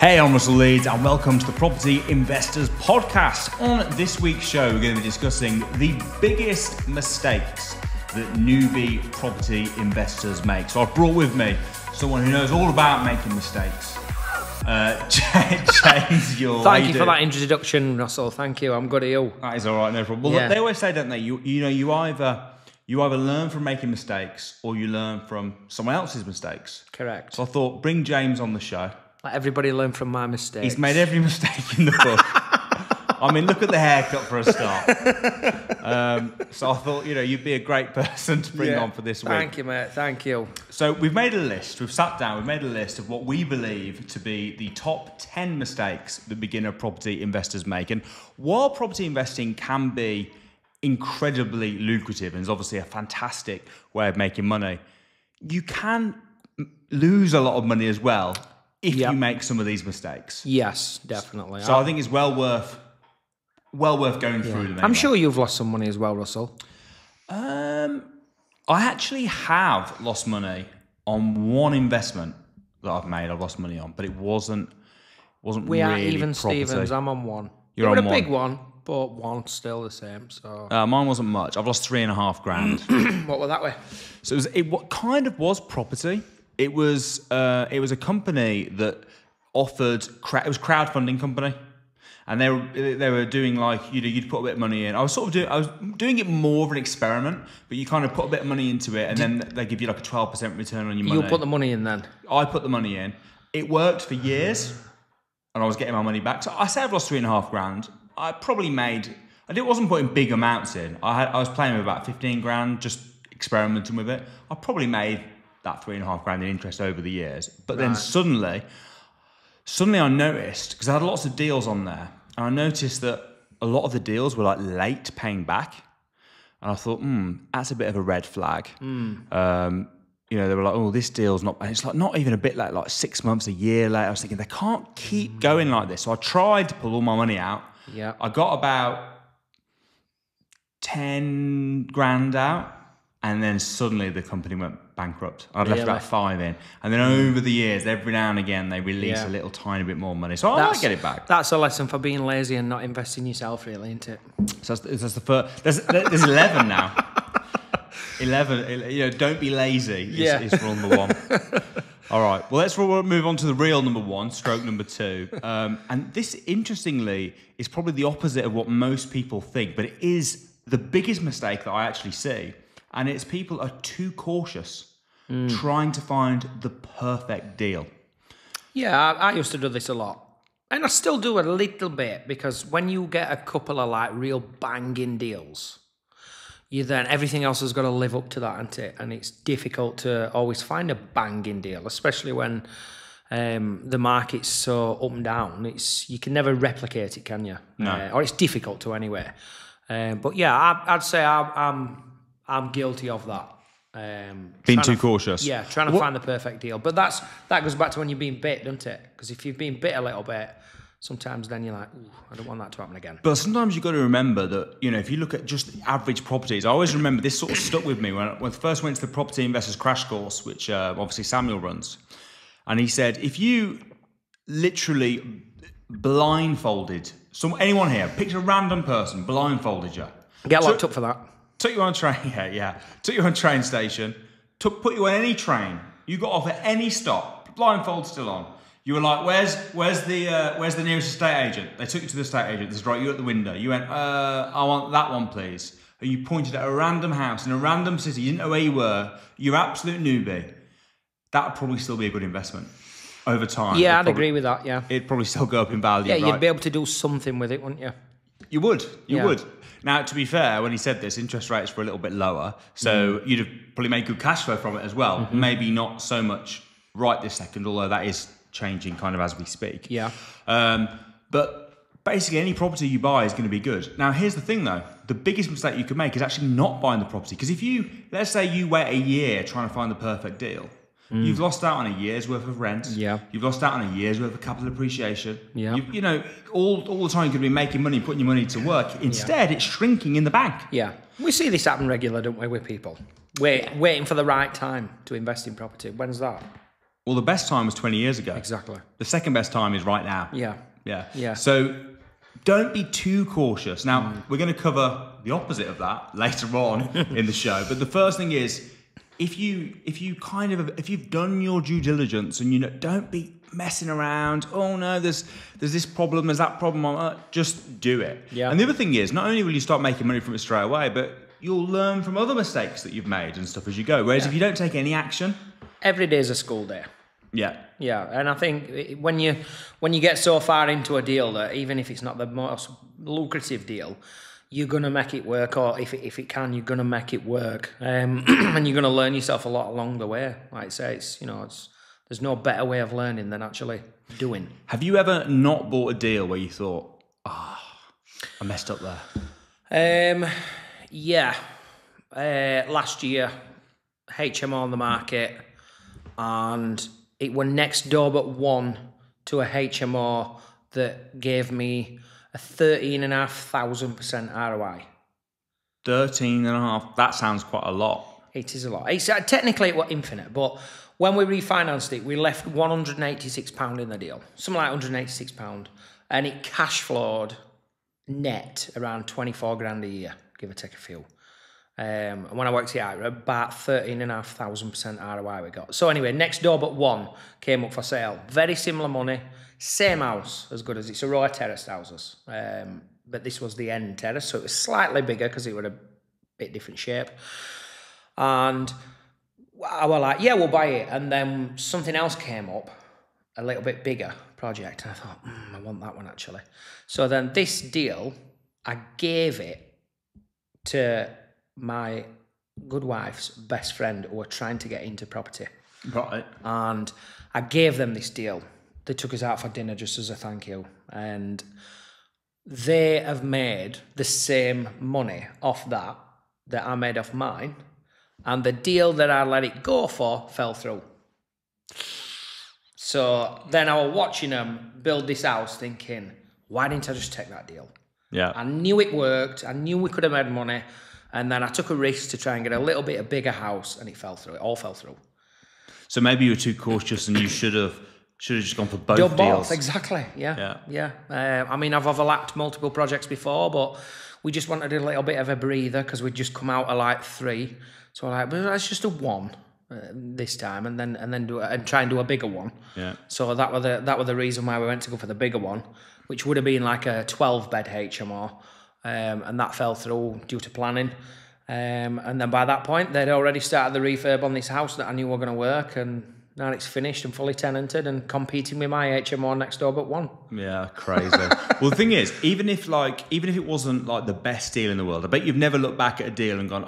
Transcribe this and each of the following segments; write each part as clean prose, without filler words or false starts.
Hey, I'm Russell Leeds and welcome to the Property Investors Podcast. On this week's show, we're going to be discussing the biggest mistakes that newbie property investors make. So I've brought with me someone who knows all about making mistakes. James Youell. Thank you for that introduction, Russell. Thank you. I'm good at you. That is all right, no problem. Well, yeah. They always say, don't they? You either learn from making mistakes or you learn from someone else's mistakes. Correct. So I thought, bring James on the show. Let everybody learn from my mistakes. He's made every mistake in the book. I mean, look at the haircut for a start. So I thought, you'd be a great person to bring on for this week. Thank you, mate. Thank you. So we've made a list. We've sat down. We've made a list of what we believe to be the top 10 mistakes that beginner property investors make. And while property investing can be incredibly lucrative and is obviously a fantastic way of making money, you can lose a lot of money as well. If you make some of these mistakes. Yes, definitely. So I think it's well worth going through them. Anyway. I'm sure you've lost some money as well, Russell. I actually have lost money on one investment that I've made. I've lost money on, but it wasn't we really. We are even property. Stevens. I'm on one. You're on a one. Big one, but one still the same. So mine wasn't much. I've lost £3,500. What were that way? So it kind of was property. It was a company that offered it was a crowdfunding company, and they were doing like you'd put a bit of money in. I was doing it more of an experiment, but you kind of put a bit of money into it, and then they give you like a 12% return on your money. You put the money in then. I put the money in. It worked for years, and I was getting my money back. So I say I've lost £3,500. I probably made. I wasn't putting big amounts in. I was playing with about 15 grand, just experimenting with it. I probably made that £3,500 in interest over the years. But then suddenly I noticed, because I had lots of deals on there, and I noticed that a lot of the deals were like late paying back. And I thought, that's a bit of a red flag. They were like, oh, this deal's not, and it's like not even a bit late, like 6 months, a year late. I was thinking, they can't keep going like this. So I tried to pull all my money out. Yeah. I got about 10 grand out. And then suddenly the company went bankrupt. I'd left about 5 in. And then over the years, every now and again, they release a little tiny bit more money. So I might get it back. That's a lesson for being lazy and not investing yourself, really, isn't it? So that's the first. There's 11 now. 11. Don't be lazy is rule number 1. All right. Well, let's move on to the real number 1, stroke number 2. And this, interestingly, is probably the opposite of what most people think. But it is the biggest mistake that I actually see. And it's people are too cautious trying to find the perfect deal. Yeah, I used to do this a lot. And I still do a little bit, because when you get a couple of like real banging deals, everything else has got to live up to that, hasn't it? And it's difficult to always find a banging deal, especially when the market's so up and down. You can never replicate it, can you? No. Or it's difficult to anyway. I'd say I'm guilty of that. Being too cautious. Yeah, trying to find the perfect deal. But that goes back to when you're being bit, doesn't it? Because if you've been bit a little bit, sometimes then you're like, ooh, I don't want that to happen again. But sometimes you've got to remember that, if you look at just the average properties, I always remember this sort of stuck with me when I first went to the Property Investors Crash Course, which obviously Samuel runs. And he said, if you literally blindfolded anyone here, picked a random person, blindfolded you. Get locked up for that. Took you on a train, Took you on a train station, put you on any train. You got off at any stop, blindfold still on. You were like, where's the nearest estate agent? They took you to the estate agent. This is right, you at the window. You went, I want that one, please. And you pointed at a random house in a random city. You didn't know where you were. You're an absolute newbie. That would probably still be a good investment over time. Yeah, I'd agree with that, yeah. It'd probably still go up in value, yeah, you'd be able to do something with it, wouldn't you? You would. Now, to be fair, when he said this, interest rates were a little bit lower, so you'd have probably made good cash flow from it as well. Mm-hmm. Maybe not so much right this second, although that is changing kind of as we speak. Yeah. But basically, any property you buy is going to be good. Now, here's the thing, though. The biggest mistake you could make is actually not buying the property. Because if you, let's say you wait a year trying to find the perfect deal, you've lost out on a year's worth of rent. Yeah. You've lost out on a year's worth of capital appreciation. Yeah. All the time you could be making money, putting your money to work. Instead, it's shrinking in the bank. Yeah. We see this happen regularly, don't we, with people? Waiting for the right time to invest in property. When's that? Well, the best time was 20 years ago. Exactly. The second best time is right now. Yeah. So don't be too cautious. Now, we're going to cover the opposite of that later on in the show. But the first thing is, if you've done your due diligence and you know, don't be messing around. Oh no, there's this problem, there's that problem. Just do it. Yeah. And the other thing is, not only will you start making money from it straight away, but you'll learn from other mistakes that you've made and stuff as you go. Whereas if you don't take any action, every day is a school day. Yeah, and I think when you get so far into a deal that even if it's not the most lucrative deal, you're going to make it work, or if it can, you're going to make it work. And you're going to learn yourself a lot along the way. Like I say, there's no better way of learning than actually doing. Have you ever not bought a deal where you thought, I messed up there? Last year, HMO on the market, and it were next door but one to a HMO that gave me a 13,500% ROI. 13.5, that sounds quite a lot. It is a lot. It's technically it was infinite, but when we refinanced it, we left £186 in the deal, something like £186, and it cash flowed net around 24 grand a year, give or take a few. And when I worked here, about 13,500% ROI we got. So anyway, next door but one came up for sale. Very similar money. Same house, as good as it's a row of terraced houses, but this was the end terrace, so it was slightly bigger because it was a bit different shape. And I was like, yeah, we'll buy it. And then something else came up, a little bit bigger project. And I thought, I want that one actually. So then this deal, I gave it to my good wife's best friend who were trying to get into property. Right. And I gave them this deal. They took us out for dinner just as a thank you. And they have made the same money off that I made off mine. And the deal that I let it go for fell through. So then I was watching them build this house thinking, why didn't I just take that deal? Yeah. I knew it worked. I knew we could have made money. And then I took a risk to try and get a little bit of bigger house, and it fell through. It all fell through. So maybe you were too cautious and you should have just gone for both deals. Both, exactly. Yeah. I mean, I've overlapped multiple projects before, but we just wanted a little bit of a breather because we'd just come out of like three. So I'm like, well, let's just do one this time, and then try and do a bigger one. Yeah. So that was the reason why we went to go for the bigger one, which would have been like a 12-bed HMO, and that fell through due to planning. And then by that point, they'd already started the refurb on this house that I knew were going to work, and now it's finished and fully tenanted and competing with my HMO next door but one. Yeah, crazy. Well, the thing is, even if it wasn't like the best deal in the world, I bet you've never looked back at a deal and gone,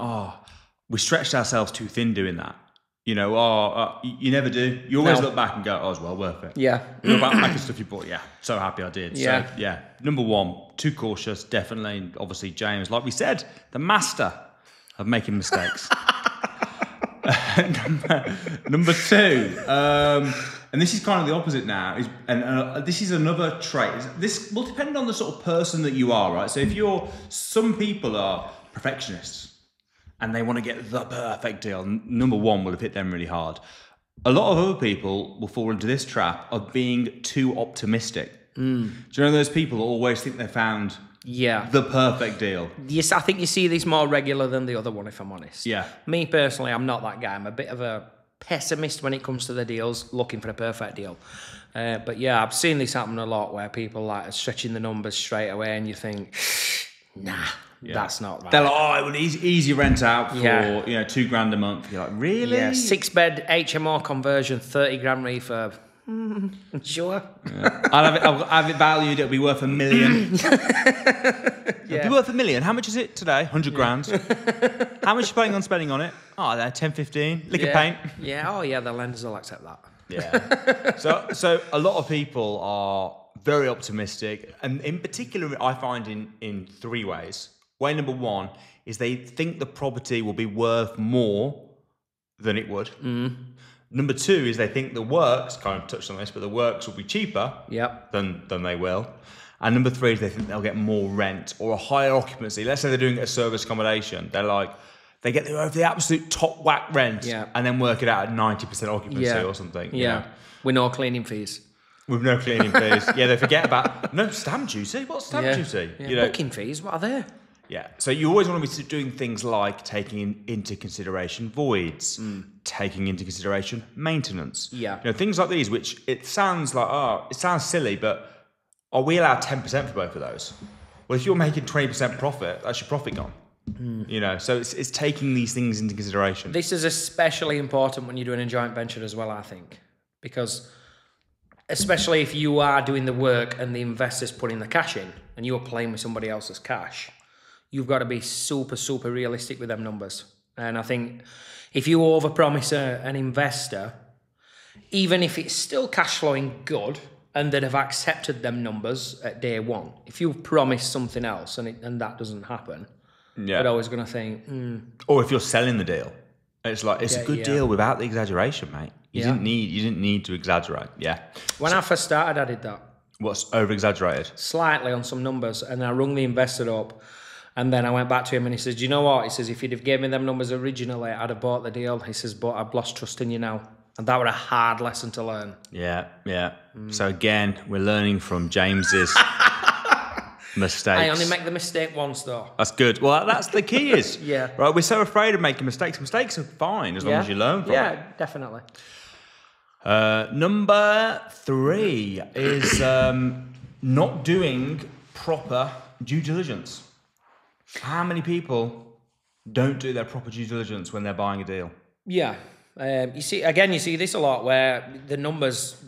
we stretched ourselves too thin doing that. You know, you never do. You always look back and go, it's well worth it. Yeah. You look back at stuff you bought, so happy I did. Yeah. So, yeah, number one, too cautious, definitely. And obviously, James, like we said, the master of making mistakes. Number two, and this is kind of the opposite now, and this is another trait. This will depend on the sort of person that you are, right? So some people are perfectionists and they want to get the perfect deal. Number one will have hit them really hard. A lot of other people will fall into this trap of being too optimistic. Do you know those people that always think they found... Yeah. The perfect deal. Yes, I think you see these more regular than the other one, if I'm honest. Yeah. Me personally, I'm not that guy. I'm a bit of a pessimist when it comes to the deals, looking for a perfect deal. But yeah, I've seen this happen a lot where people are stretching the numbers straight away and you think, that's not right. They're like, easy rent out for, £2,000 a month. You're like, really? Yeah, 6-bed HMO conversion, 30 grand refurb. Sure. Yeah. I'll have it valued. It'll be worth $1 million. It'll be worth $1 million. How much is it today? 100 grand. How much are you planning on spending on it? 10-15. Lick of paint. Yeah. Oh yeah. The lenders will accept that. Yeah. So a lot of people are very optimistic, and in particular, I find in three ways. Way number one is they think the property will be worth more than it would. Number two is they think the works, kind of touched on this, but the works will be cheaper than they will. And number three is they think they'll get more rent or a higher occupancy. Let's say they're doing a service accommodation. They're like, They get over the absolute top whack rent and then work it out at 90% occupancy or something. Yeah. With no cleaning fees. With no cleaning fees. Yeah, they forget about no stamp duty. What's stamp duty? Yeah. You know, booking fees, what are they? Yeah. So you always want to be doing things like taking into consideration voids, taking into consideration maintenance. Yeah. You know, things like these, which it sounds like, oh, it sounds silly, but are we allowed 10% for both of those? Well, if you're making 20% profit, that's your profit gone. You know, so it's taking these things into consideration. This is especially important when you're doing a joint venture as well, I think, because especially if you are doing the work and the investor's putting the cash in and you're playing with somebody else's cash, you've got to be super, super realistic with them numbers. And I think if you overpromise an investor, even if it's still cash flowing good and they'd have accepted them numbers at day one, if you've promised something else and that doesn't happen, they're always going to think... Or if you're selling the deal, it's like, it's a good deal without the exaggeration, mate. You didn't need to exaggerate. When I first started, I did that. What's over-exaggerated? Slightly on some numbers. And I rung the investor up. And then I went back to him and he says, do you know what? He says, if you'd have given me them numbers originally, I'd have bought the deal. He says, but I've lost trust in you now. And that were a hard lesson to learn. Yeah. So again, we're learning from James's mistakes. I only make the mistake once though. That's good. Well, that's the key is, right? We're so afraid of making mistakes. Mistakes are fine as long as you learn from it. Yeah, definitely. Number 3 is not doing proper due diligence. How many people don't do their proper due diligence when they're buying a deal? Yeah. You see this a lot where the numbers,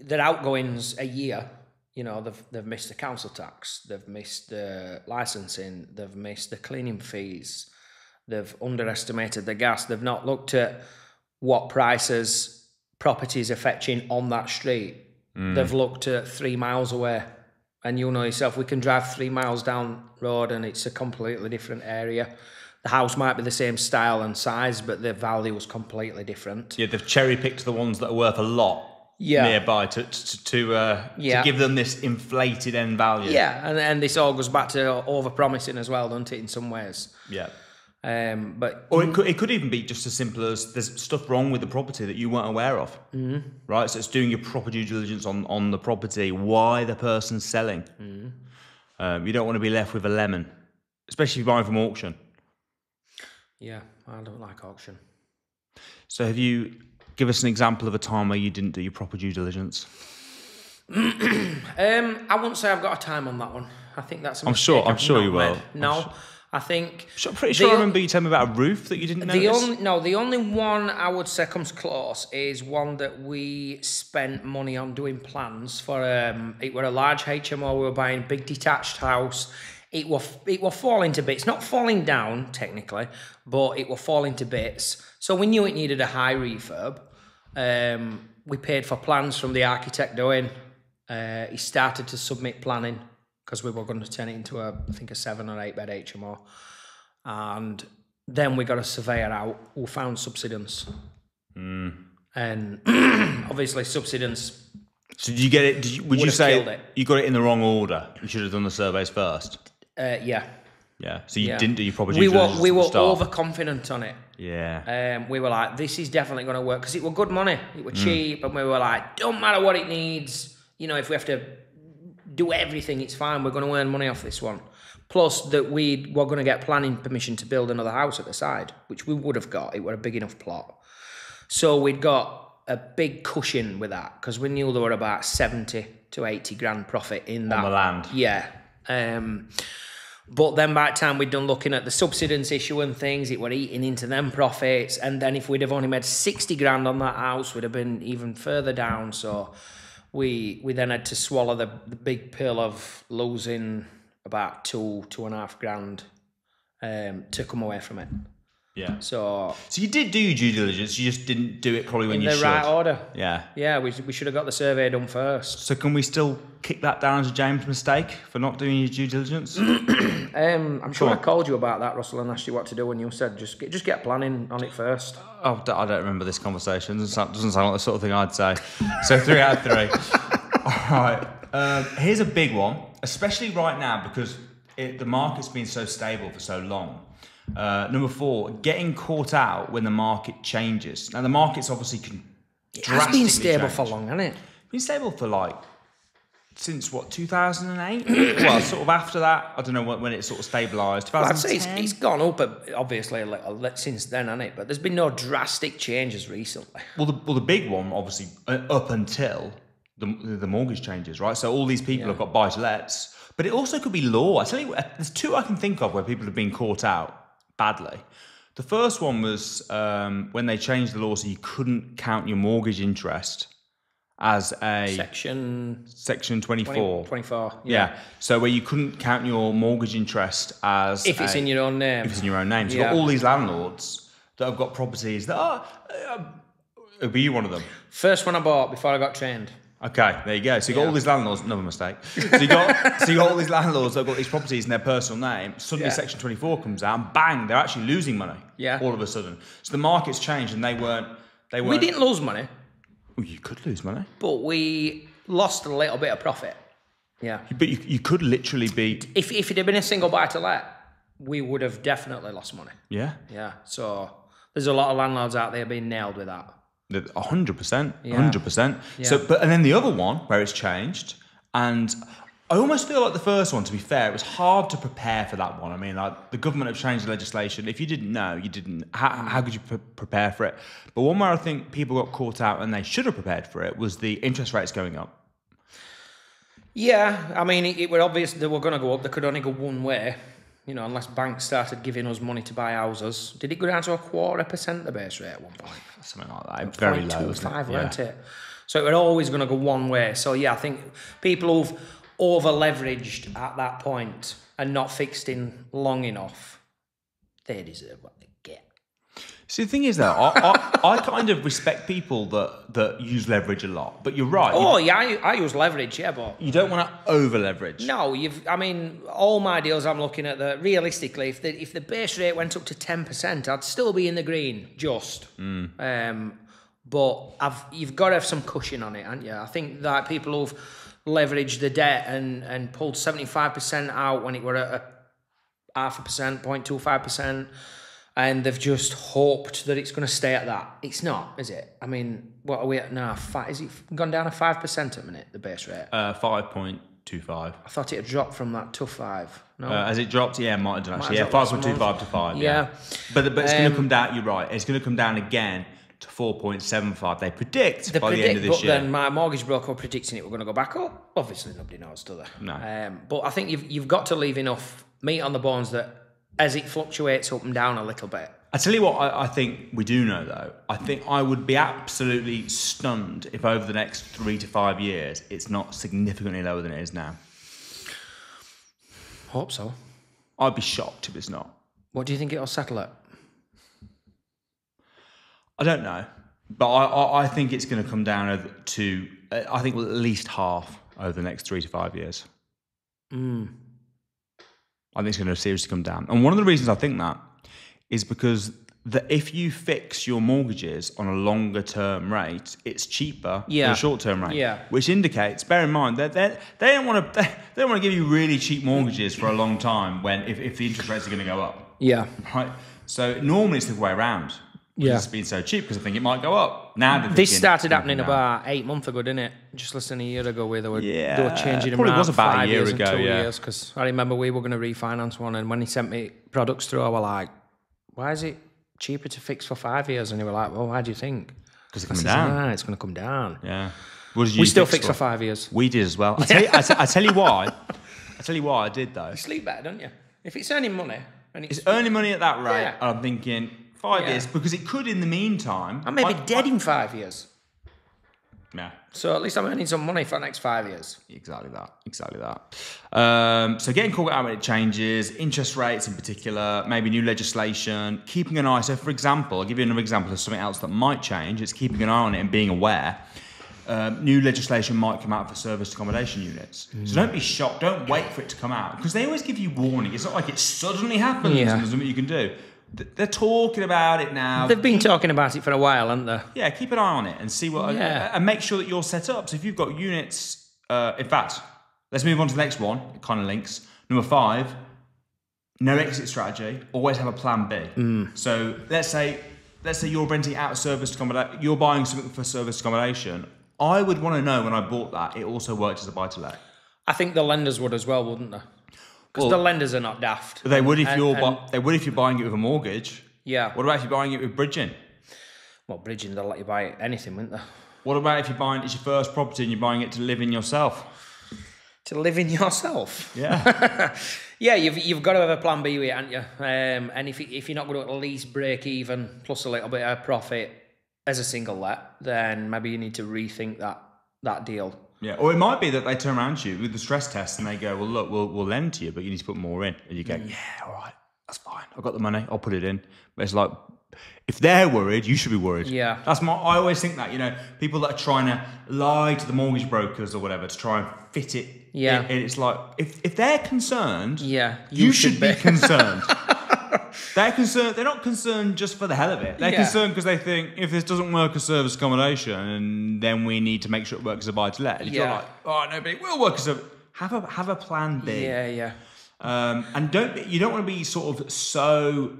their outgoings a year, you know, they've missed the council tax, they've missed the licensing, they've missed the cleaning fees, they've underestimated the gas, they've not looked at what prices properties are fetching on that street. They've looked at 3 miles away. And you'll know yourself, we can drive 3 miles down road and it's a completely different area. The house might be the same style and size, but the value was completely different. Yeah, they've cherry-picked the ones that are worth a lot nearby to give them this inflated end value. Yeah, and this all goes back to over-promising as well, doesn't it, in some ways? Yeah. Or it could even be just as simple as there's stuff wrong with the property that you weren't aware of, right? So it's doing your proper due diligence on the property, why the person's selling. You don't want to be left with a lemon, especially if you're buying from auction. Yeah, I don't like auction. So have you, give us an example of a time where you didn't do your proper due diligence. I wouldn't say I've got a time on that one. I think that's a mistake. I'm sure you will. No. I think... I'm pretty sure I remember you telling me about a roof that you didn't notice. The only one I would say comes close is one that we spent money on doing plans for. It were a large HMO. We were buying a big detached house. It were falling to bits. Not falling down, technically, but it were falling to bits. So we knew it needed a high refurb. We paid for plans from the architect doing. He started to submit planning, because we were going to turn it into a 7 or 8 bed HMO. And then we got a surveyor out who found subsidence. And obviously subsidence. So did you get it? You got it in the wrong order? You should have done the surveys first. Yeah. So you didn't do your proper due diligence. We were overconfident on it. Yeah. We were like, this is definitely going to work, because it were good money. It were cheap. And we were like, don't matter what it needs. You know, if we have to do everything, it's fine, we're going to earn money off this one. Plus that we were going to get planning permission to build another house at the side, which we would have got. It were a big enough plot. So we'd got a big cushion with that, because we knew there were about 70 to 80 grand profit in that. On the land. Yeah. But then by the time we'd done looking at the subsidence issue and things, it were eating into them profits. And then if we'd have only made 60 grand on that house, we'd have been even further down. So... We then had to swallow the big pill of losing about 2.5 grand to come away from it. Yeah. So you did do your due diligence, you just didn't do it probably when you should. In the right order. Yeah. Yeah, we should have got the survey done first. So can we still kick that down as a James mistake for not doing your due diligence? I'm sure I called you about that, Russell, and asked you what to do, and you said just get planning on it first. Oh, I don't remember this conversation. Doesn't sound like the sort of thing I'd say. So 3 out of 3. All right. Here's a big one, especially right now because the market's been so stable for so long. Number four, getting caught out when the market changes. Now, the market's obviously drastically has been stable for long, hasn't it? Been stable for like, since what, 2008? Well, sort of after that, I don't know when it sort of stabilised. Well, I'd say it's gone up, obviously, since then, hasn't it? But there's been no drastic changes recently. Well, the big one, obviously, up until the mortgage changes, right? So all these people have got buy-to-lets. But it also could be law. I tell you, there's two I can think of where people have been caught out badly. The first one was when they changed the law so you couldn't count your mortgage interest as a... Section 24. 24, yeah. So where you couldn't count your mortgage interest as... If it's in your own name. If it's in your own name. So you've got all these landlords that have got properties that are... It'll be you one of them. First one I bought before I got trained. Okay, there you go. So you got all these landlords, another mistake. So you got all these landlords that have got these properties in their personal name. Suddenly Section 24 comes out and bang, they're actually losing money. Yeah. All of a sudden. So the market's changed and they weren't. We didn't lose money. Well, you could lose money. But we lost a little bit of profit. Yeah. But you could literally be... If it had been a single buy-to-let, we would have definitely lost money. Yeah. Yeah. So there's a lot of landlords out there being nailed with that. 100%, 100%. So, and then the other one where it's changed, and I almost feel like the first one, to be fair, it was hard to prepare for that one. I mean, like, the government have changed the legislation. If you didn't know, you didn't. How could you prepare for it? But one where I think people got caught out and they should have prepared for it was the interest rates going up. Yeah, I mean, it was obvious they were going to go up. They could only go one way, you know, unless banks started giving us money to buy houses. Did it go down to 0.25%, the base rate at one point? Something like that. Very low, wasn't it? Weren't it? So it was always going to go one way. So yeah, I think people who've over-leveraged at that point and not fixed in long enough, they deserve what they get. See, the thing is, though, I kind of respect people that use leverage a lot. But you're right. Oh, yeah, I use leverage, yeah, but... You don't want to over-leverage. No, I mean, all my deals I'm looking at, realistically, if the base rate went up to 10%, I'd still be in the green, just. But you've got to have some cushion on it, haven't you? I think that people who've leveraged the debt and pulled 75% out when it were at 0.5%, 0.25%, and they've just hoped that it's going to stay at that. It's not, is it? I mean, what are we at now? Is it gone down to 5% at a minute, the base rate? 5.25. I thought it had dropped from that to 5. No. Has it dropped? Yeah, it might have done, actually. Yeah, 5.25 to 5. Yeah. But it's going to come down, you're right. It's going to come down again to 4.75. They predict by the end of this year. But then my mortgage broker predicting it were going to go back up. Obviously, nobody knows, do they? No. But I think you've got to leave enough meat on the bones that as it fluctuates up and down a little bit. I tell you what I think we do know, though. I think I would be absolutely stunned if over the next 3 to 5 years it's not significantly lower than it is now. Hope so. I'd be shocked if it's not. What do you think it'll settle at? I don't know. But I think it's going to come down to, I think, at least half over the next 3 to 5 years. I think it's going to seriously come down. And one of the reasons I think that is because if you fix your mortgages on a longer-term rate, it's cheaper than a short-term rate, which indicates, bear in mind, that they don't want to give you really cheap mortgages for a long time if the interest rates are going to go up. Yeah. Right? So normally it's the way around. Yeah. It's been so cheap because I think it might go up. Now this started happening about 8 months ago, didn't it? Just less than a year ago, where they were changing them around. Probably was about 5 years ago, because I remember we were going to refinance one, and when he sent me products through, I was like, "Why is it cheaper to fix for 5 years?" And he was like, "Well, why do you think?" Because it's coming down. Ah, it's going to come down. Yeah. What did you? We still fix for 5 years. We did as well. I tell you why. I tell you why I did though. You sleep better, don't you? If it's earning money and it's earning money at that rate, I'm thinking. 5 years, because it could, in the meantime... I may be dead in 5 years. Yeah. So at least I'm earning some money for the next 5 years. Exactly that. So getting caught out when it changes, interest rates in particular, maybe new legislation, keeping an eye. So, for example, I'll give you another example of something else that might change. It's keeping an eye on it and being aware. New legislation might come out for service accommodation units. So don't be shocked. Don't wait for it to come out, because they always give you warning. It's not like it suddenly happens and there's nothing you can do. They're talking about it now. They've been talking about it for a while, haven't they? Yeah, keep an eye on it and see what... Yeah. And make sure that you're set up. So if you've got units... in fact, let's move on to the next one. It kind of links. Number 5, no exit strategy, always have a plan B. So let's say you're renting out a serviced accommodation, you're buying something for serviced accommodation. I would want to know when I bought that it also worked as a buy-to-let. I think the lenders would as well, wouldn't they? Because the lenders are not daft. They would if you're buying it with a mortgage. Yeah. What about if you're buying it with bridging? Well, bridging, they'll let you buy anything, wouldn't they? What about if you're buying, it's your first property and you're buying it to live in yourself? To live in yourself? Yeah. Yeah, you've got to have a plan B with it, haven't you? And if you're not going to at least break even, plus a little bit of profit as a single let, then maybe you need to rethink that deal. Yeah, or it might be that they turn around to you with the stress test and they go, well, look, we'll lend to you, but you need to put more in. And you go, yeah, all right, that's fine. I've got the money. I'll put it in. But it's like, if they're worried, you should be worried. Yeah. I always think that, you know, people that are trying to lie to the mortgage brokers or whatever to try and fit it. Yeah. And it's like, if they're concerned, yeah, you should be concerned. They're concerned. They're not concerned just for the hell of it. They're concerned because they think if this doesn't work as service accommodation, then we need to make sure it works as a buy-to-let. If you're like, oh no, but it will work as a have a plan B. Yeah, yeah. And you don't want to be sort of so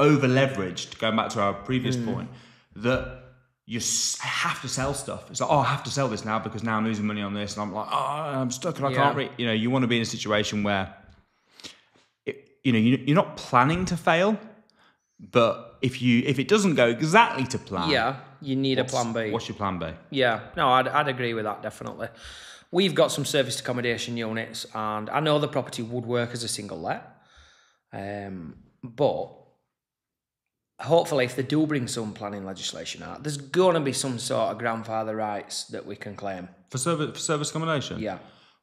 over leveraged. Going back to our previous point, that you have to sell stuff. It's like, oh, I have to sell this now because now I'm losing money on this, and I'm like, oh, I'm stuck and I can't. You know, you want to be in a situation where. You know, you're not planning to fail, but if it doesn't go exactly to plan, you need a plan B. What's your plan B? Yeah, no, I'd agree with that, definitely. We've got some serviced accommodation units, and I know the property would work as a single let, but hopefully if they do bring some planning legislation out, there's going to be some sort of grandfather rights that we can claim. For serviced accommodation? Yeah.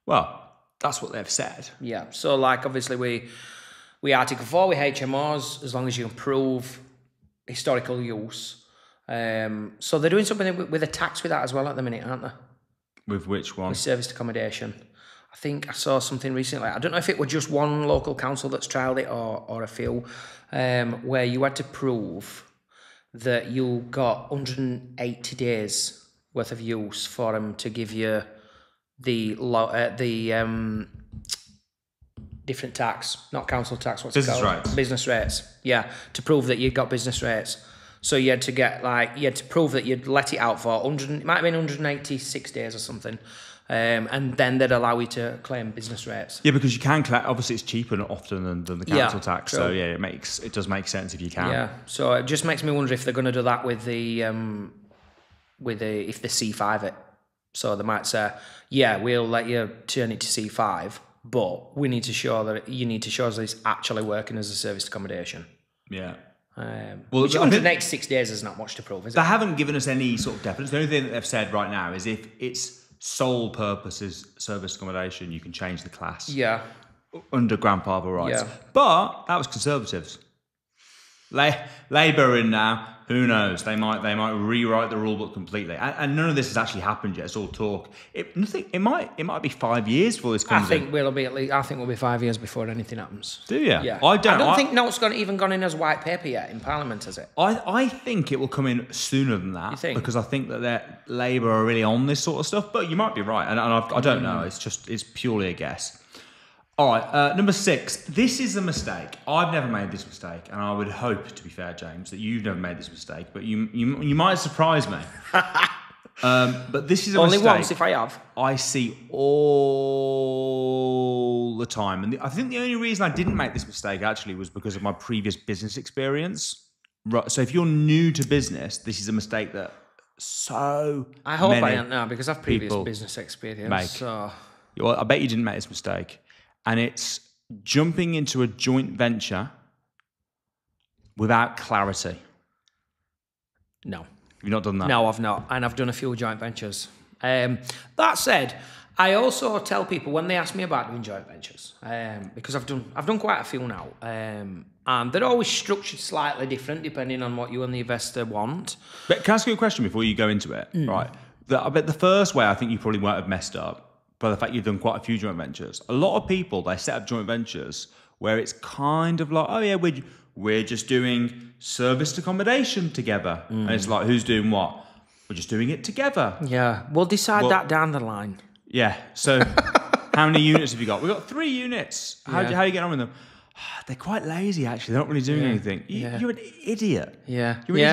Well, that's what they've said. Yeah, so like obviously we Article 4 with HMOs, as long as you can prove historical use. So they're doing something with a tax with that as well at the minute, aren't they? With which one? With serviced accommodation. I think I saw something recently. I don't know if it were just one local council that's trialled it or a few, where you had to prove that you got 180 days worth of use for them to give you the different tax, not council tax, what's it called? Business rates. Business rates, yeah, to prove that you'd got business rates. So you had to get, like, you had to prove that you'd let it out for 100, it might have been 186 days or something, and then they'd allow you to claim business rates. Yeah, because you can claim, obviously it's cheaper often than the council tax, true. So yeah, it does make sense if you can. Yeah, so it just makes me wonder if they're going to do that with the, if they C5 it. So they might say, yeah, we'll let you turn it to C5, but we need to show that it's actually working as a serviced accommodation. Yeah. Which 186 days is not much to prove, is it? They haven't given us any sort of definition. The only thing that they've said right now is if its sole purpose is serviced accommodation, you can change the class. Yeah. Under grandfather rights. Yeah. But that was Conservatives. Labour in now. Who knows? They might rewrite the rule book completely, and none of this has actually happened yet. It's all talk. It might be 5 years before this comes in. I think we'll be 5 years before anything happens. Do you? Yeah. I don't think it's even gone in as white paper yet in Parliament, has it? I think it will come in sooner than that. You think? Because I think that Labour are really on this sort of stuff. But you might be right, and I don't know. It's purely a guess. All right, number 6. This is a mistake. I've never made this mistake, and I would hope, to be fair, James, that you've never made this mistake, but you might surprise me. But this is a mistake. Only once, if I have. I see all the time. And I think the only reason I didn't make this mistake, actually, was because of my previous business experience. Right, so if you're new to business, this is a mistake that I hope I don't now, because I've previous business experience. So. Well, I bet you didn't make this mistake. And it's jumping into a joint venture without clarity. No. You've not done that? No, I've not. And I've done a few joint ventures. That said, I also tell people when they ask me about doing joint ventures, because I've done quite a few now, and they're always structured slightly different depending on what you and the investor want. But can I ask you a question before you go into it? Right. I bet the first way I think you probably won't have messed up, by the fact you've done quite a few joint ventures. A lot of people, they set up joint ventures where it's kind of like, oh yeah, we're just doing serviced accommodation together. And it's like, who's doing what? We're just doing it together. Yeah, we'll decide that down the line. Yeah, so how many units have you got? We've got 3 units. How do you get on with them? they're quite lazy, actually. They're not really doing anything. You're an idiot. Yeah. You're an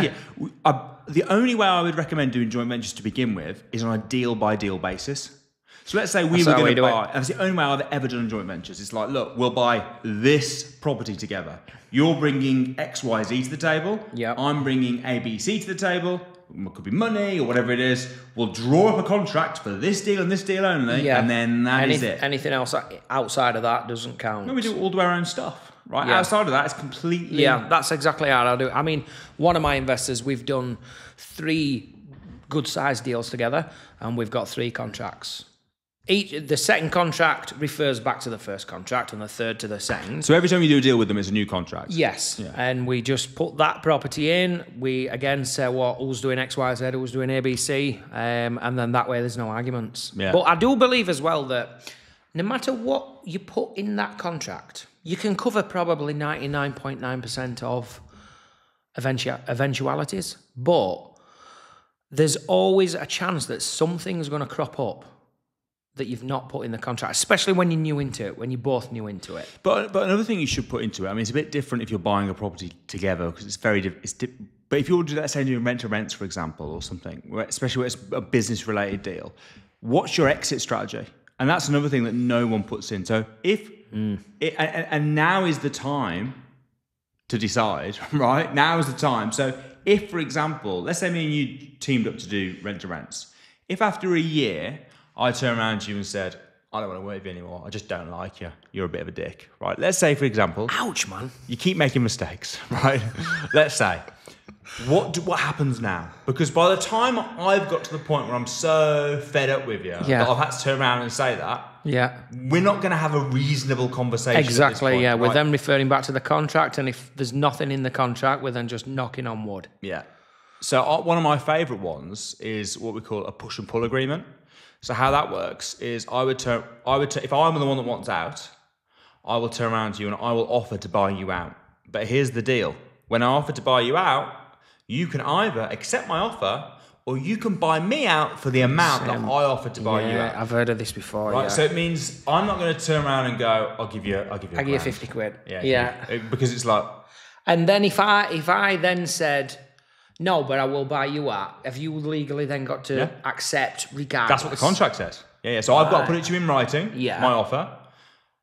idiot. The only way I would recommend doing joint ventures to begin with is on a deal-by-deal basis. So let's say were going to buy... That's the only way I've ever done joint ventures. It's like, look, we'll buy this property together. You're bringing XYZ to the table. Yep. I'm bringing ABC to the table. It could be money or whatever it is. We'll draw up a contract for this deal and this deal only, and then that is it. Anything else outside of that doesn't count. No, we do all do our own stuff, right? Yeah. Outside of that, it's completely... Yeah, that's exactly how I do it. I mean, one of my investors, we've done 3 good-sized deals together, and we've got 3 contracts. The second contract refers back to the first contract and the third to the second. So every time you do a deal with them, it's a new contract? Yes. Yeah. And we just put that property in. We, again, say, well, who's doing X, Y, Z, who's doing A, B, C. And then that way there's no arguments. Yeah. But I do believe as well that no matter what you put in that contract, you can cover probably 99.9% of eventualities. But there's always a chance that something's going to crop up that you've not put in the contract, especially when you're new into it, when you're both new into it. But another thing you should put into it, I mean, it's a bit different if you're buying a property together because it's very different. But if you're doing rent-to-rents, for example, or something, especially when it's a business-related deal, what's your exit strategy? And that's another thing that no one puts in. So if... And now is the time to decide, right? Now is the time. So if, for example, let's say me and you teamed up to do rent-to-rents. If after a year... I turned around to you and said, I don't want to work with you anymore. I just don't like you. You're a bit of a dick, right? Let's say, for example... Ouch, man. You keep making mistakes, right? Let's say. What happens now? Because by the time I've got to the point where I'm so fed up with you that I've had to turn around and say that, we're not going to have a reasonable conversation. Exactly, point, right? We're then referring back to the contract, and if there's nothing in the contract, we're then just knocking on wood. Yeah. So one of my favourite ones is what we call a push and pull agreement. So how that works is if I'm the one that wants out, I will turn around to you and I will offer to buy you out. But here's the deal. When I offer to buy you out, you can either accept my offer or you can buy me out for the amount that I offered to buy you out. I've heard of this before. Right, so it means I'm not going to turn around and go, I'll give you 50 quid. Yeah. Because it's like... And then if I then said... No, but I will buy you out. Have you legally then got to accept regardless? That's what the contract says. Yeah. So I've got to put it to you in writing, my offer,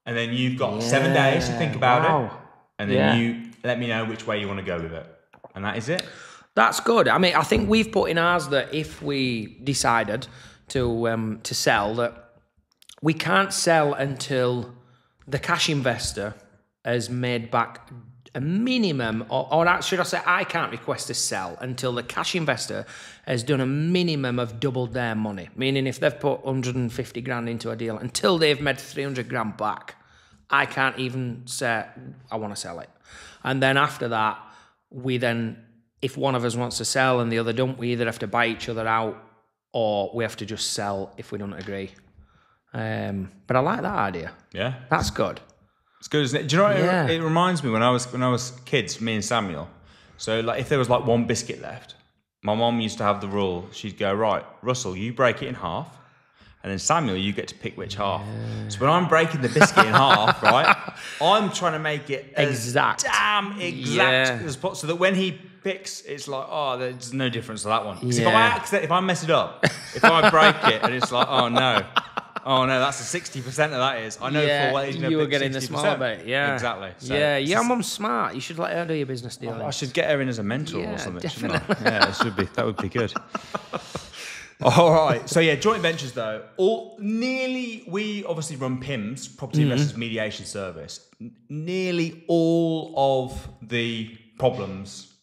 and then you've got 7 days to think about it, and then you let me know which way you want to go with it. And that is it. That's good. I mean, I think we've put in ours that if we decided to sell, that we can't sell until the cash investor has made back... a minimum, or should I say, I can't request a sell until the cash investor has done a minimum of doubled their money. Meaning if they've put 150 grand into a deal, until they've made 300 grand back, I can't even say, I want to sell it. And then after that, if one of us wants to sell and the other don't, we either have to buy each other out or we have to just sell if we don't agree. But I like that idea. Yeah. That's good. It's good, isn't it? Do you know what it reminds me when I was kids, me and Samuel. So like if there was like one biscuit left, my mom used to have the rule. She'd go, right, Russell, you break it in half, and then Samuel, you get to pick which half. Yeah. So when I'm breaking the biscuit in half, right, I'm trying to make it as damn exact as possible, so that when he picks, it's like, oh, there's no difference to that one. Because if I mess it up, if I break it, and it's like, oh no. Oh, no, that's a 60% of that is. I know for what he's going to pick 60%. You were getting the smart bit, Exactly. So your mum's smart. You should let her do your business dealings. Oh, I should get her in as a mentor or something, definitely. Shouldn't I? Yeah, that would be good. All right. So, joint ventures, though. We obviously run PIMS, Property Investors Mediation Service. Nearly all of the problems,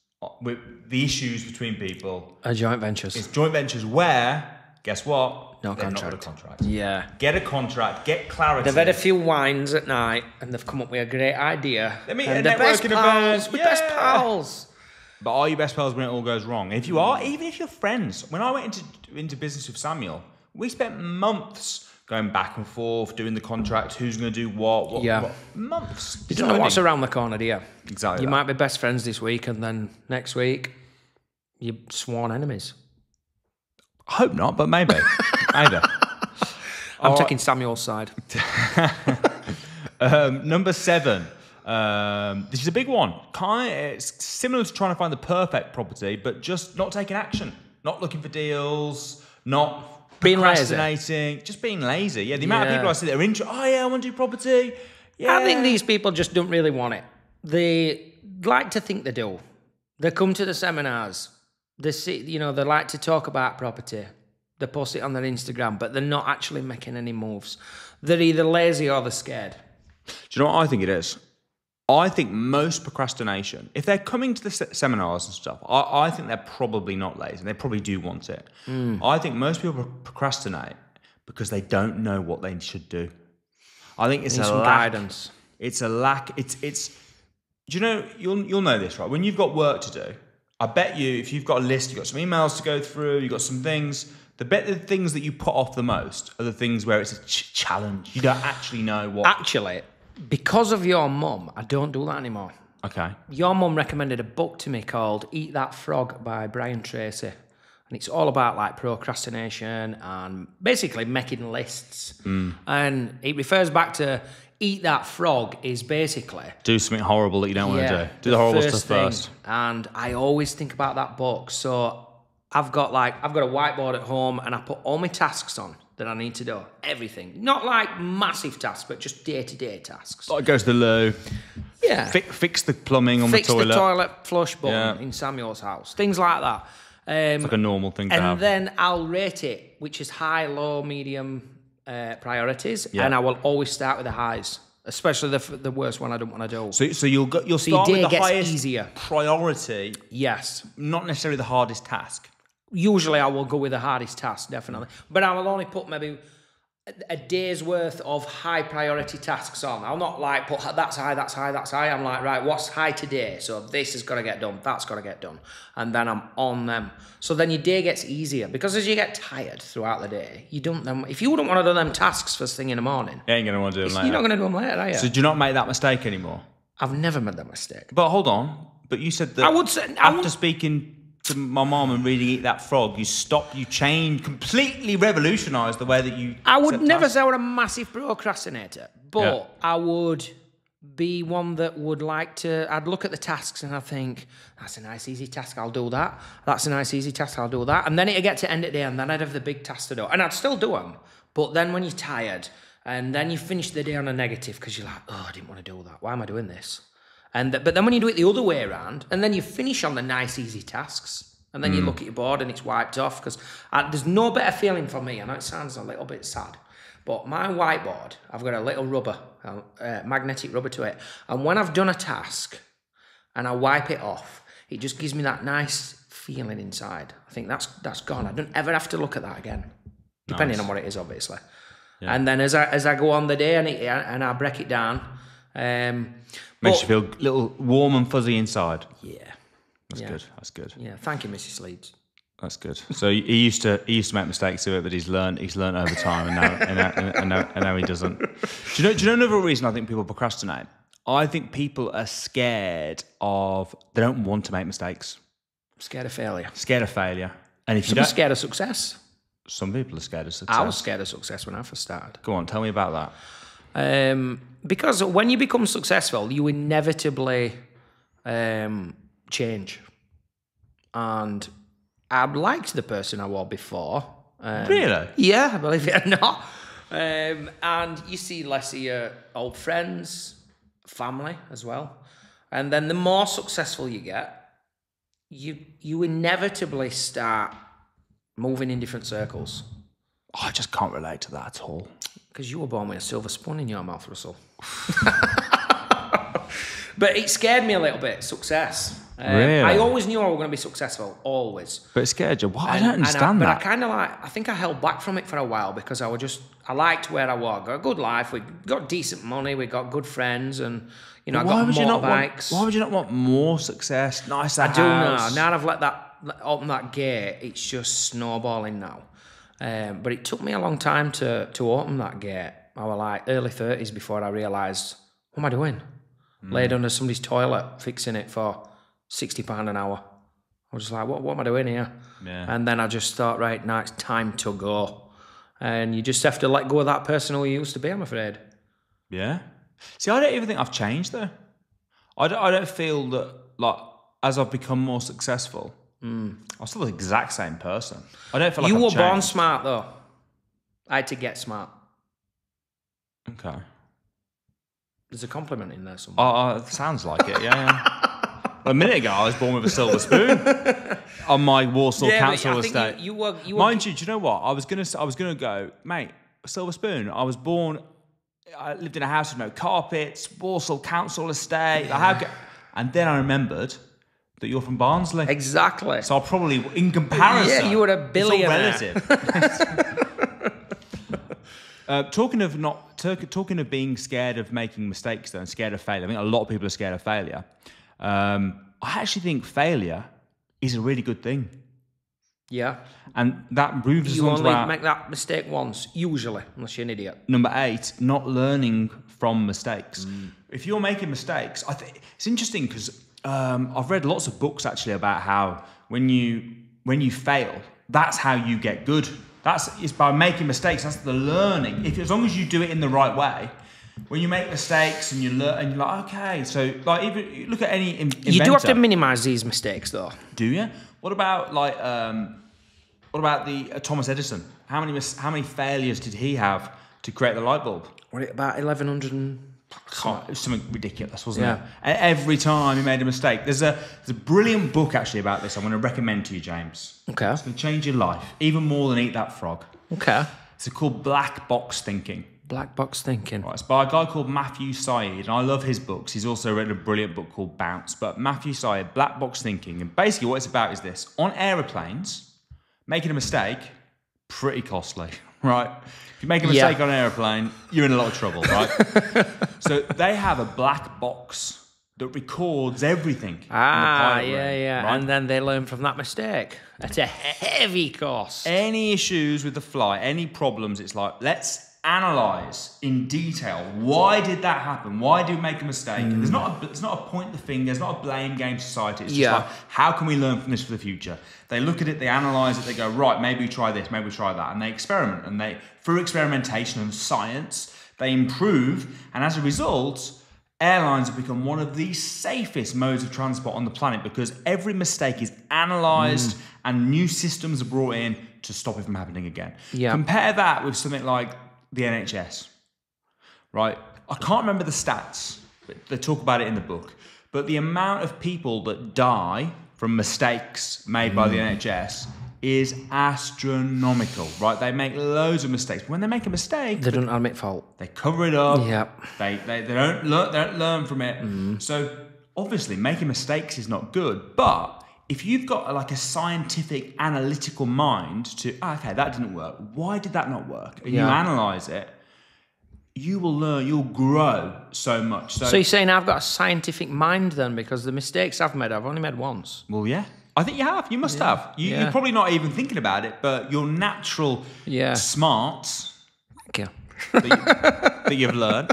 with the issues between people... Are joint ventures. It's joint ventures where, guess what? No contract. Not contract. Yeah. Get a contract. Get clarity. They've had a few wines at night and they've come up with a great idea. They're best pals. We're best pals. But are you best pals when it all goes wrong? If you are, even if you're friends. When I went into business with Samuel, we spent months going back and forth, doing the contract, who's going to do what. Months. You don't know what's around the corner, do you? Exactly. You might be best friends this week and then next week, you're sworn enemies. I hope not, but maybe. Either. I'm taking Samuel's side. Number 7, This is a big one. It's similar to trying to find the perfect property, but just not taking action, not looking for deals, not procrastinating, just being lazy. Yeah, the amount of people I see that are interested, oh yeah, I want to do property. Yeah. I think these people just don't really want it. They like to think they do. They come to the seminars. They see, you know, they like to talk about property. They post it on their Instagram, but they're not actually making any moves. They're either lazy or they're scared. Do you know what I think it is? I think most procrastination, if they're coming to the seminars and stuff, I think they're probably not lazy. And they probably do want it. Mm. I think most people procrastinate because they don't know what they should do. I think it's a lack. Guidance. It's a lack. It's. Do you know? You'll know this, right? When you've got work to do, I bet you if you've got a list, you've got some emails to go through, you've got some things. The things that you put off the most are the things where it's a challenge. You don't actually know what. Actually, because of your mum, I don't do that anymore. Okay. Your mum recommended a book to me called "Eat That Frog" by Brian Tracy. And it's all about like procrastination and basically making lists. Mm. And it refers back to eat that frog is basically... do something horrible that you don't want to do. Do the horrible stuff first. And I always think about that book. So I've got a whiteboard at home and I put all my tasks on that I need to do. Everything. Not like massive tasks, but just day-to-day tasks. Like go to the loo. Yeah. Fix the plumbing on the toilet. Fix the toilet flush button in Samuel's house. Things like that. It's like a normal thing to have. And then I'll rate it, which is high, low, medium priorities, and I will always start with the highs, especially the worst one I don't want to do. So you'll start with the highest priority. Yes. Not necessarily the hardest task. Usually I will go with the hardest task, definitely. But I will only put maybe a day's worth of high priority tasks on. I'll not like put that's high, that's high, that's high. I'm like, right, what's high today? So this has got to get done, that's got to get done. And then I'm on them. So then your day gets easier because as you get tired throughout the day, you don't then, if you wouldn't want to do them tasks first thing in the morning, you ain't going to want to do them later. You're not going to do them later, are you? So do you not make that mistake anymore? I've never made that mistake. But hold on, but you said that I would say, after speaking to my mom and reading Eat That Frog, you stop, you change, completely revolutionise the way that you... I would never say I was a massive procrastinator, but I would be one that would like to... I'd look at the tasks and I'd think, that's a nice, easy task, I'll do that. That's a nice, easy task, I'll do that. And then it'd get to end of the day and then I'd have the big task to do. And I'd still do them. But then when you're tired and then you finish the day on a negative because you're like, oh, I didn't want to do that. Why am I doing this? But then when you do it the other way around, and then you finish on the nice, easy tasks, and then you look at your board and it's wiped off, because there's no better feeling for me. I know it sounds a little bit sad, but my whiteboard, I've got a little rubber, magnetic rubber to it, and when I've done a task and I wipe it off, it just gives me that nice feeling inside. I think that's gone. I don't ever have to look at that again, depending on what it is, obviously. Yeah. And then as I go on the day and I break it down, makes you feel a little warm and fuzzy inside. Yeah, that's good. That's good. Yeah, thank you, Mrs. Leeds. That's good. So he used to make mistakes to it, but he's learned over time, and now he doesn't. Do you know another reason I think people procrastinate? I think people are scared of they don't want to make mistakes. Scared of failure. Scared of failure. And if you're scared of success. Some people are scared of success. I was scared of success when I first started. Go on, tell me about that. Because when you become successful, you inevitably change. And I liked the person I was before. Really? Yeah, believe it or not. And you see less of your old friends, family as well. And then the more successful you get, you inevitably start moving in different circles. Oh, I just can't relate to that at all. Because you were born with a silver spoon in your mouth, Russell. But it scared me a little bit, success. Really? I always knew I was going to be successful, always. But it scared you? What? I don't understand that. But I think I held back from it for a while because I liked where I was. I got a good life, we got decent money, we got good friends and, you know, I got motorbikes. Why would you not want more success, nicer house? I do know. Now I've let that open that gate, it's just snowballing now. But it took me a long time to open that gate. I was like early 30s before I realised, what am I doing? Laid under somebody's toilet, fixing it for £60 an hour. I was just like, what am I doing here? Yeah. And then I just thought, right, now it's time to go. And you just have to let go of that person who you used to be, I'm afraid. Yeah. See, I don't even think I've changed though. I don't feel that, like, as I've become more successful, I'm still the exact same person. I don't feel like I've changed. You were born smart, though. I had to get smart. Okay. There's a compliment in there somewhere. It sounds like it, yeah. A minute ago, I was born with a silver spoon on my Warsaw council estate. You, mind you, do you know what? I was gonna go, mate, a silver spoon. I lived in a house with no carpets, Warsaw council estate. Yeah. And then I remembered that you're from Barnsley. Exactly. So I'll probably, in comparison... Yeah, you were a billionaire. It's all relative. Talking of being scared of making mistakes, though, and scared of failure, I think a lot of people are scared of failure. I actually think failure is a really good thing. Yeah. And that moves us on to our... You only make that mistake once, usually, unless you're an idiot. Number 8, not learning from mistakes. If you're making mistakes, it's interesting because... I've read lots of books actually about how when you fail, that's how you get good. It's by making mistakes. That's the learning. As long as you do it in the right way, when you make mistakes and you learn, and you're like, okay, so like even look at any inventor. You do have to minimize these mistakes, though. Do you? What about the Thomas Edison? How many failures did he have to create the light bulb? What about 1100? It was something ridiculous, wasn't it? Every time he made a mistake. There's a brilliant book actually about this I'm going to recommend to you, James. Okay. It's going to change your life, even more than Eat That Frog. Okay. It's called Black Box Thinking. Black Box Thinking. Right, it's by a guy called Matthew Syed, and I love his books. He's also written a brilliant book called Bounce. But Matthew Syed, Black Box Thinking. And basically what it's about is this. On aeroplanes, making a mistake, pretty costly. Right. If you make a mistake on an aeroplane, you're in a lot of trouble, right? So they have a black box that records everything. In the pilot room, right? And then they learn from that mistake. That's a heavy cost. Any issues with the flight, any problems, it's like, let's analyse in detail. Why did that happen? Why do we make a mistake? It's not a point the finger, it's not a blame game society. It's just like, how can we learn from this for the future? They look at it, they analyse it, they go, right, maybe we try this, maybe we try that. And they experiment. And they, through experimentation and science, they improve. And as a result, airlines have become one of the safest modes of transport on the planet because every mistake is analysed and new systems are brought in to stop it from happening again. Yeah. Compare that with something like the NHS, right? I can't remember the stats, but they talk about it in the book. But the amount of people that die from mistakes made by the NHS is astronomical, right? They make loads of mistakes. But when they make a mistake... They don't admit fault. They cover it up. Yeah. They don't learn from it. So obviously making mistakes is not good, but... If you've got like a scientific, analytical mind to, okay, that didn't work. Why did that not work? And you analyse it, you will learn, you'll grow so much. So you're saying I've got a scientific mind then because the mistakes I've made, I've only made once. Well, yeah. I think you have. You must have. You're probably not even thinking about it, but your natural smarts that you've learned...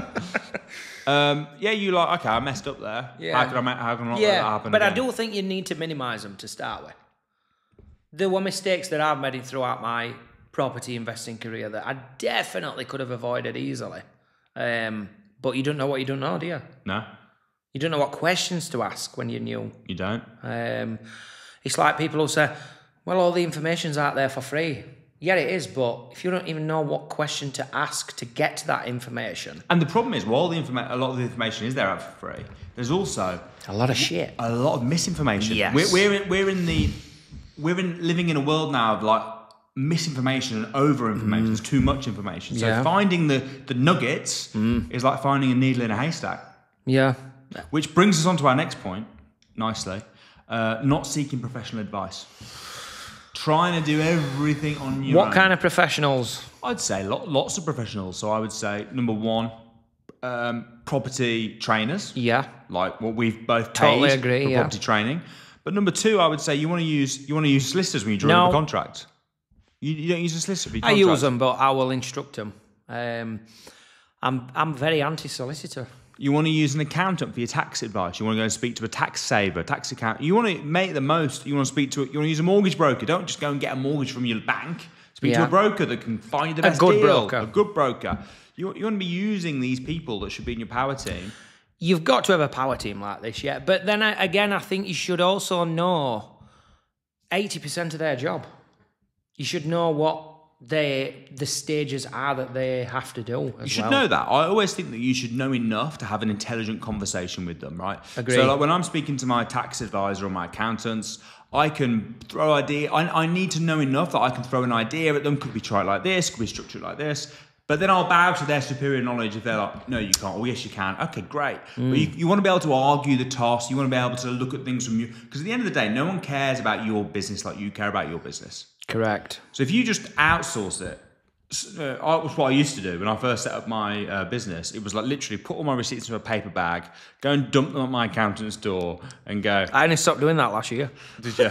you're like, okay, I messed up there. Yeah. How can I not let that happen again? I do think you need to minimise them to start with. There were mistakes that I've made throughout my property investing career that I definitely could have avoided easily. But you don't know what you don't know, do you? No. You don't know what questions to ask when you're new. You don't. It's like people who say, well, all the information's out there for free. Yeah, it is, but if you don't even know what question to ask to get to that information... And the problem is, while a lot of the information is there out for free, there's also... A lot of shit. A lot of misinformation. Yes. We're living in a world now of, like, misinformation and over-information. There's too much information. So finding the nuggets is like finding a needle in a haystack. Yeah. Which brings us on to our next point, nicely. Not seeking professional advice. Trying to do everything on your own. What kind of professionals? I'd say lots of professionals. So I would say, number one, property trainers. Yeah. Like what we've both totally agree for property training. But number 2, I would say you want to use solicitors when you draw up a contract. You don't use a solicitor for your contract. I use them, but I will instruct them. I'm very anti-solicitor. You want to use an accountant for your tax advice. You want to go and speak to a tax saver, tax accountant. You want to make the most. You want to use a mortgage broker. Don't just go and get a mortgage from your bank. Speak to a broker that can find you the best deal. A good broker. You want to be using these people that should be in your power team you've got to have a power team like this, yeah. But then again, I think you should also know 80% of their job. You should know what the stages are that they have to do. You should know that. I always think that you should know enough to have an intelligent conversation with them, right? Agreed. So like when I'm speaking to my tax advisor or my accountants, I can throw idea. I need to know enough that I can throw an idea at them. Could we try it like this? Could we structure it like this? But then I'll bow to their superior knowledge if they're like, no, you can't. Oh, yes, you can. Okay, great. Mm. But you want to be able to argue the toss. You want to be able to look at things from you. Because at the end of the day, no one cares about your business like you care about your business. Correct. So if you just outsource it, that's what I used to do when I first set up my business. It was like literally put all my receipts into a paper bag, go and dump them at my accountant's door and go... I only stopped doing that last year. Did you?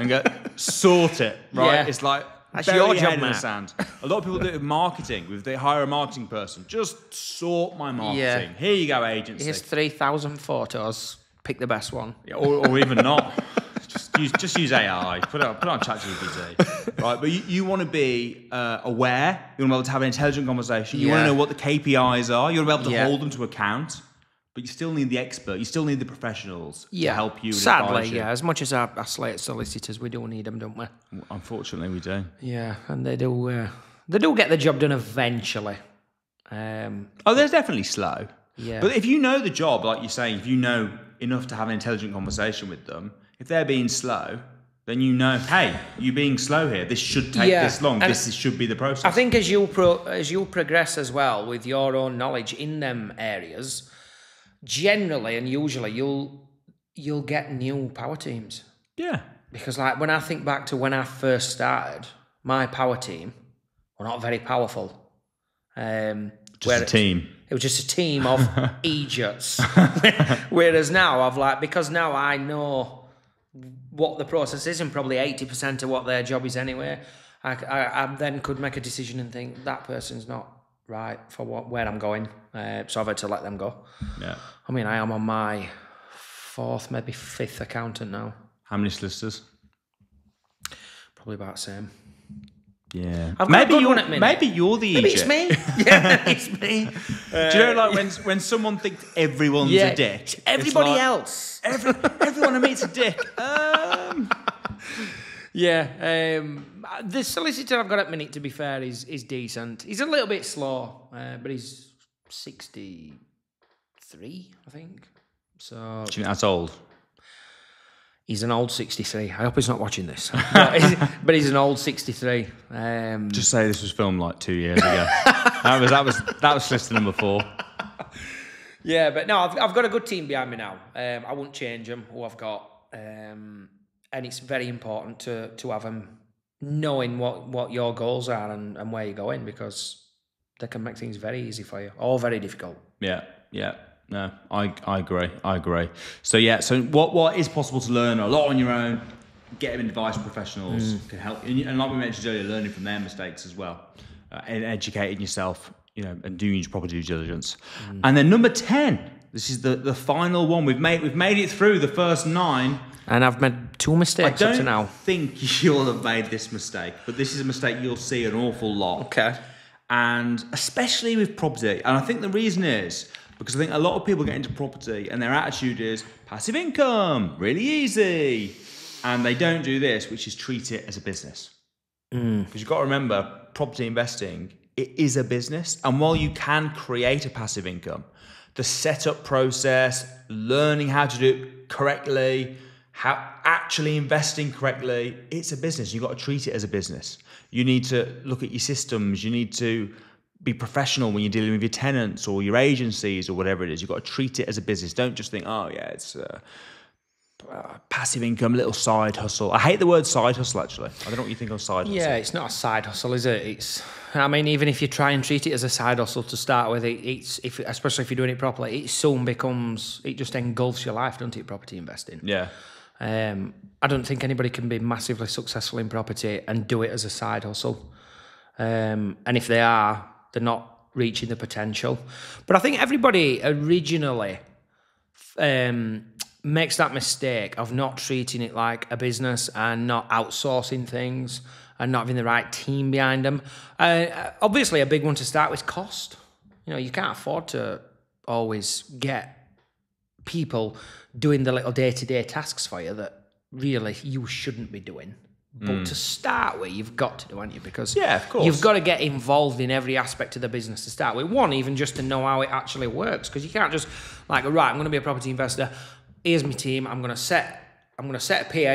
And go, sort it, right? Yeah. It's like... That's your job, Matt. A lot of people do it with marketing. They hire a marketing person. Just sort my marketing. Yeah. Here you go, agency. Here's 3,000 photos. Pick the best one. Yeah, or even not. Just use AI. Put it on ChatGPT. Right, but you want to be aware. You want to be able to have an intelligent conversation. You want to know what the KPIs are. You want to be able to hold them to account. But you still need the expert. You still need the professionals to help you. Sadly, yeah. As much as our slate solicitors, we do need them, don't we? Unfortunately, we do. Yeah, and they do get the job done eventually. They're definitely slow. Yeah. But if you know the job, like you're saying, if you know enough to have an intelligent conversation with them, if they're being slow, then you know, hey, you're being slow here. This should take this long. And this should be the process. I think as you progress as well with your own knowledge in them areas. Generally and usually you'll get new power teams. Yeah. Because like when I think back to when I first started, my power team were not very powerful. Just a team. It was just a team of idiots. Whereas now because now I know what the process is and probably 80% of what their job is anyway, I then could make a decision and think that person's not right for where I'm going, so I've had to let them go. Yeah, I mean, I am on my fourth, maybe fifth accountant now. How many solicitors? Probably about the same. Yeah, maybe you're the idiot. Maybe it's me. Yeah, it's me. Do you know when someone thinks everyone's a dick? Everybody else. Everyone I meet's a dick. Yeah, the solicitor I've got at minute, to be fair, is decent. He's a little bit slow, but he's 63, I think. So. Do you think that's old? He's an old 63. I hope he's not watching this. But he's an old 63. Just say this was filmed like 2 years ago. that was solicitor number 4. Yeah, but no, I've got a good team behind me now. I wouldn't change them. Who I've got. And it's very important to have them knowing what your goals are and where you're going, because they can make things very easy for you or very difficult. Yeah, yeah. No, I agree. So, yeah, so what is possible to learn a lot on your own, getting advice from professionals can help. And like we mentioned earlier, learning from their mistakes as well and educating yourself, and doing your proper due diligence. And then number 10, this is the final one. We've made it through the first 9. And I've made 2 mistakes up to now. I don't think you'll have made this mistake, but this is a mistake you'll see an awful lot. Okay. And especially with property. And I think the reason is because I think a lot of people get into property and their attitude is passive income, really easy. And they don't do this, which is treat it as a business. Because you've got to remember, property investing, it is a business. And while you can create a passive income, the setup process, learning how to do it correctly, how actually investing correctly, it's a business. You've got to treat it as a business. You need to look at your systems. You need to be professional when you're dealing with your tenants or your agencies or whatever it is. You've got to treat it as a business. Don't just think, oh, yeah, it's passive income, little side hustle. I hate the word side hustle, actually. I don't know what you think of side hustle. Yeah, it's not a side hustle, is it? I mean, even if you try and treat it as a side hustle to start with, especially if you're doing it properly, it soon becomes, it just engulfs your life, doesn't it, property investing? Yeah. I don't think anybody can be massively successful in property and do it as a side hustle. And if they are, they're not reaching the potential. But I think everybody originally makes that mistake of not treating it like a business and not outsourcing things and not having the right team behind them. Obviously, a big one to start with is cost. You can't afford to always get people doing the little day-to-day tasks for you that really you shouldn't be doing. But to start with, you've got to do, haven't you? Because of course, you've got to get involved in every aspect of the business to start with. One, even just to know how it actually works, because you can't just like, right, I'm going to be a property investor. Here's my team. I'm going to set a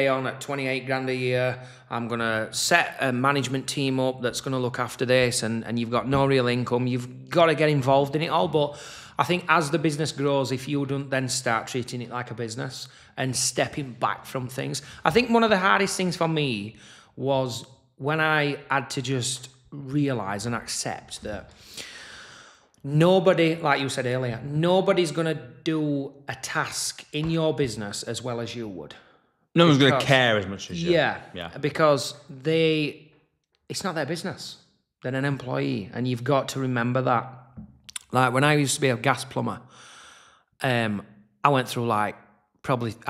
PA on at 28 grand a year. I'm going to set a management team up that's going to look after this, and you've got no real income. You've got to get involved in it all. But I think as the business grows, if you don't then start treating it like a business and stepping back from things. I think one of the hardest things for me was when I had to just realise and accept that nobody, like you said earlier, nobody's going to do a task in your business as well as you would. No one's going to care as much as you. Yeah, because it's not their business. They're an employee, and you've got to remember that. Like when I used to be a gas plumber, I went through I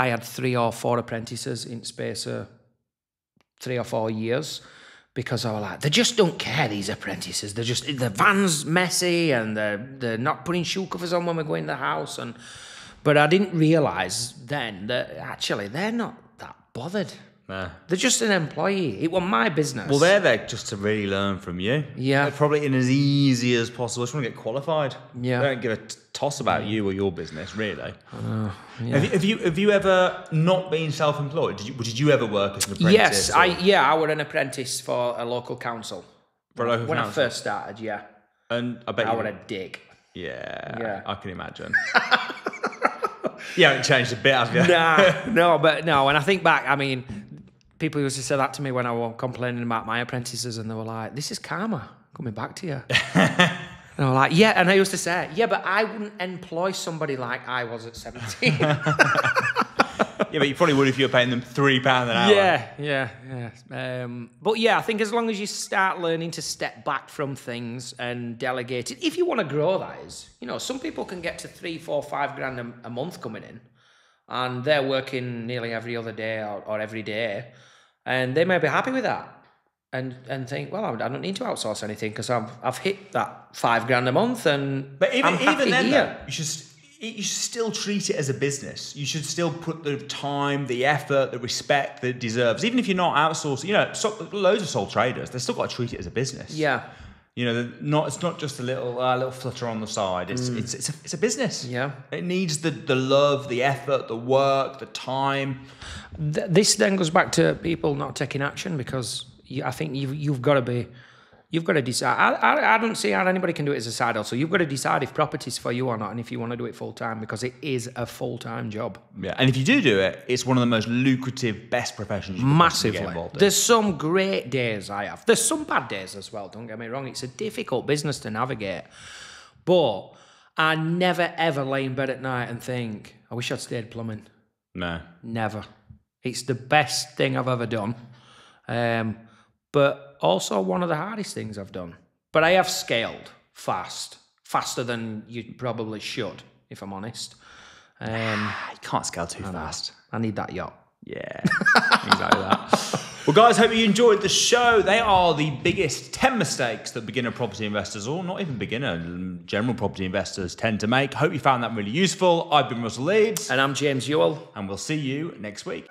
had 3 or 4 apprentices in space of 3 or 4 years, because I was like, they just don't care, these apprentices. They're just, the van's messy, and they're not putting shoe covers on when we're going to the house. But I didn't realise then that actually they're not that bothered. Nah. They're just an employee. It was my business. Well, they're there just to really learn from you. Yeah. They're probably in as easy as possible. Just want to get qualified. Yeah. They don't give a toss about you or your business, really. Yeah. Have you ever not been self-employed? Did you ever work as an apprentice? Yes, I was an apprentice for a local council. For a local council? When I first started, yeah. And I bet I was a dick. Yeah. I can imagine. You haven't changed a bit, have you? No. And I think back, I mean, people used to say that to me when I was complaining about my apprentices, and they were like, this is karma coming back to you. And I was like, yeah. And I used to say, yeah, but I wouldn't employ somebody like I was at 17. Yeah, but you probably would if you were paying them £3 an hour. Yeah. But yeah, I think as long as you start learning to step back from things and delegate it, if you want to grow, that is. You know, some people can get to 3, 4, 5 grand a month coming in, and they're working nearly every other day or every day, and they may be happy with that and think, well, I don't need to outsource anything because I've hit that 5 grand a month, and but even, I'm happy even then, here. Though, you should still treat it as a business. You should still put the time, the effort, the respect that it deserves. Even if you're not outsourcing, you know, loads of sole traders, they've still got to treat it as a business. Yeah. You know, it's not just a little flutter on the side. It's a business. Yeah. It needs the love, the effort, the work, the time. This then goes back to people not taking action, because I think you've got to decide. I don't see how anybody can do it as a side hustle. So you've got to decide if property's for you or not, and if you want to do it full time, because it is a full time job. Yeah, and if you do it, it's one of the most lucrative, best professions you can massively get involved in. There's some great days I have. There's some bad days as well. Don't get me wrong. It's a difficult business to navigate, but I never ever lay in bed at night and think, I wish I'd stayed plumbing. No, never. It's the best thing I've ever done. But also one of the hardest things I've done. But I have scaled faster than you probably should, if I'm honest. You can't scale too fast. I need that yacht. Yeah, exactly that. Well, guys, hope you enjoyed the show. They are the biggest 10 mistakes that beginner property investors, or not even beginner, general property investors tend to make. Hope you found that really useful. I've been Russell Leeds. And I'm James Youell. And we'll see you next week.